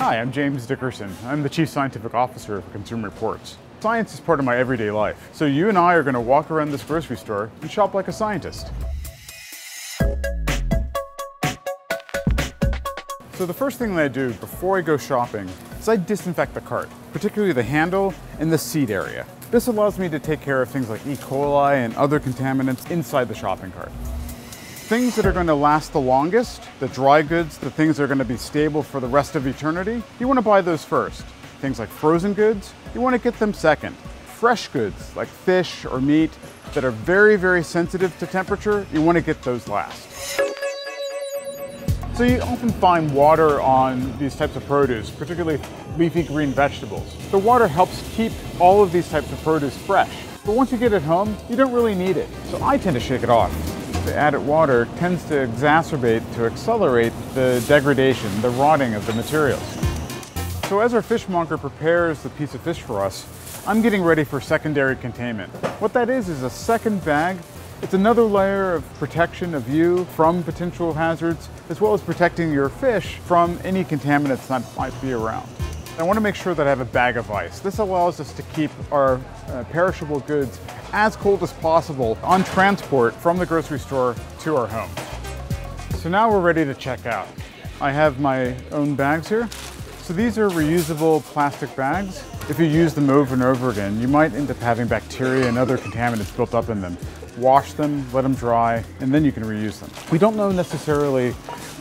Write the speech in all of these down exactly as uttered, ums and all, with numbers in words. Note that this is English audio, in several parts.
Hi, I'm James Dickerson. I'm the Chief Scientific Officer of Consumer Reports. Science is part of my everyday life, so you and I are going to walk around this grocery store and shop like a scientist. So the first thing that I do before I go shopping is I disinfect the cart, particularly the handle and the seat area. This allows me to take care of things like E. coli and other contaminants inside the shopping cart. Things that are going to last the longest, the dry goods, the things that are going to be stable for the rest of eternity, you want to buy those first. Things like frozen goods, you want to get them second. Fresh goods like fish or meat that are very, very sensitive to temperature, you want to get those last. So you often find water on these types of produce, particularly leafy green vegetables. The water helps keep all of these types of produce fresh, but once you get it home, you don't really need it. So I tend to shake it off. The added water tends to exacerbate, to accelerate the degradation, the rotting of the materials. So as our fishmonger prepares the piece of fish for us, I'm getting ready for secondary containment. What that is is a second bag. It's another layer of protection of you from potential hazards, as well as protecting your fish from any contaminants that might be around. I want to make sure that I have a bag of ice. This allows us to keep our uh, perishable goods as cold as possible on transport from the grocery store to our home. So now we're ready to check out. I have my own bags here. So these are reusable plastic bags. If you use them over and over again, you might end up having bacteria and other contaminants built up in them. Wash them, let them dry, and then you can reuse them. We don't know necessarily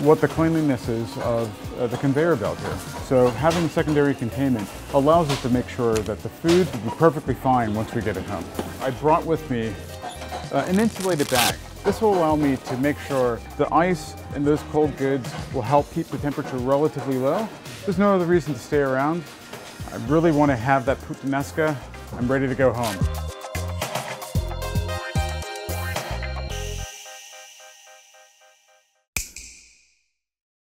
what the cleanliness is of uh, the conveyor belt here. So having secondary containment allows us to make sure that the food will be perfectly fine once we get it home. I brought with me uh, an insulated bag. This will allow me to make sure the ice and those cold goods will help keep the temperature relatively low. There's no other reason to stay around. I really want to have that puttanesca. I'm ready to go home.